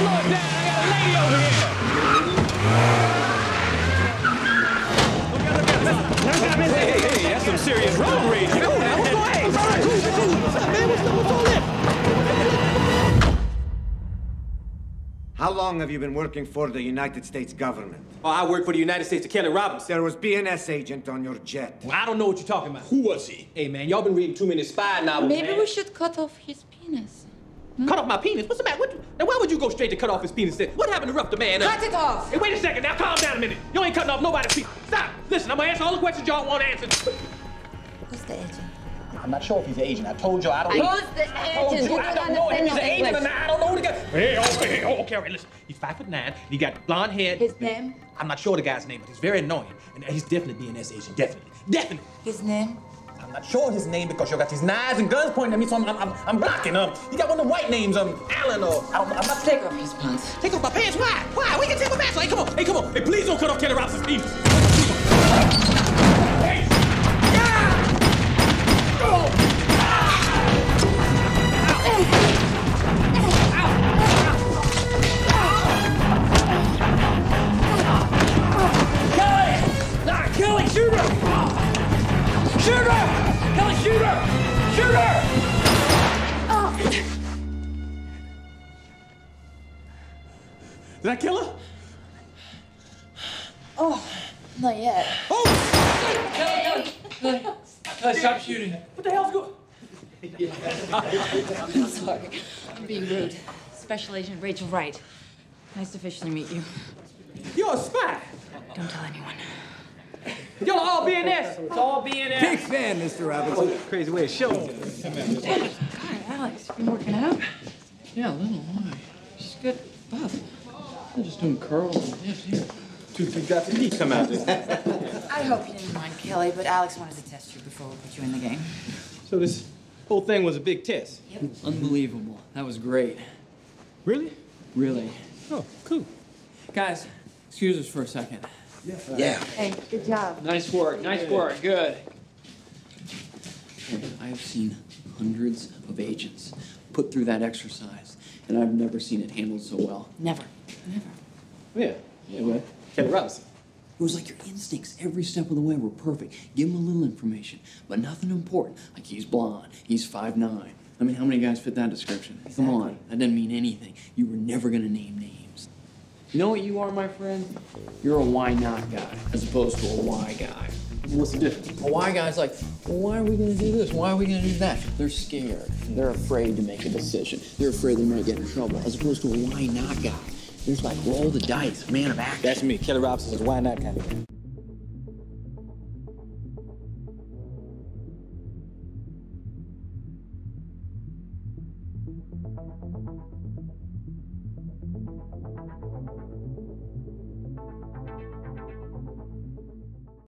Slow it down, I got a lady over here. Look out, hey, that's some serious road rage. Yo, man, what's going on? What's up, man? What's all that? How long have you been working for the United States government? Oh, I work for the United States of Kelly Robinson. There was BNS agent on your jet. Well, I don't know what you're talking about. Who was he? Hey, man, y'all been reading too many spy novels, Maybe we should cut off his penis. Cut off my penis? What's the matter? Now, why would you go straight to cut off his penis then? What happened to rough the man up? Cut it off! Hey, wait a second. Now, calm down a minute. You ain't cutting off nobody's penis. Stop! Listen, I'm gonna answer all the questions y'all want answered. Who's the agent? I'm not sure if he's an agent. I told you I don't know. Who's the agent? I don't know if he's an agent or not. I don't know who the guy is. Hey, okay, all right, listen. He's 5'9", he got blonde hair. His name? I'm not sure the guy's name, but he's very annoying. And he's definitely a BNS agent. Definitely. Definitely. His name? I'm not sure his name because you got these knives and guns pointing at me, so I'm blocking him. You got one of the white names, Alan or I'm not. Take off his pants. Take off my pants? Why? Why? We can take him out. Hey, come on. Hey, come on. Hey, please don't cut off Kelly Robinson's penis. Hey! Yeah! Go! Ow! Ow! Ow! Ow! Ow! Kelly! Nah, Kelly, shoot her! Shoot her! Kelly, shoot her! Shoot her! Oh. Did I kill her? Oh, not yet. Oh! Kelly, Kelly! Kelly, stop shooting. What the hell's going on? I'm sorry. I'm being rude. Special Agent Rachel Wright. Nice to officially meet you. You're a spy! Don't tell anyone. Y'all are all BNS. It's all BNS. Big fan, Mr. Robinson. Oh, crazy way of showing. God, Alex, you been working out? Yeah, a little. Why? She's good buff. I'm just doing curls and this here. Two big dots of meat come out there. I hope you didn't mind, Kelly, but Alex wanted to test you before we put you in the game. So this whole thing was a big test? Yep. Unbelievable. That was great. Really? Really. Oh, cool. Guys, excuse us for a second. Yeah. Hey, good job. Nice work. Nice work. Good. I have seen hundreds of agents put through that exercise, and I've never seen it handled so well. Never. Yeah. Well, Kelly Robinson. It was like your instincts every step of the way were perfect. Give him a little information, but nothing important. Like he's blonde. He's 5'9". I mean, how many guys fit that description? Exactly. Come on. That doesn't mean anything. You were never gonna name names. You know what you are, my friend? You're a why not guy, as opposed to a why guy. What's the difference? A why guy's like, well, why are we gonna do this? Why are we gonna do that? They're scared. They're afraid to make a decision. They're afraid they might get in trouble, as opposed to a why not guy. There's like, roll the dice, man of action. That's me, Kelly Robinson is a why not kind of guy.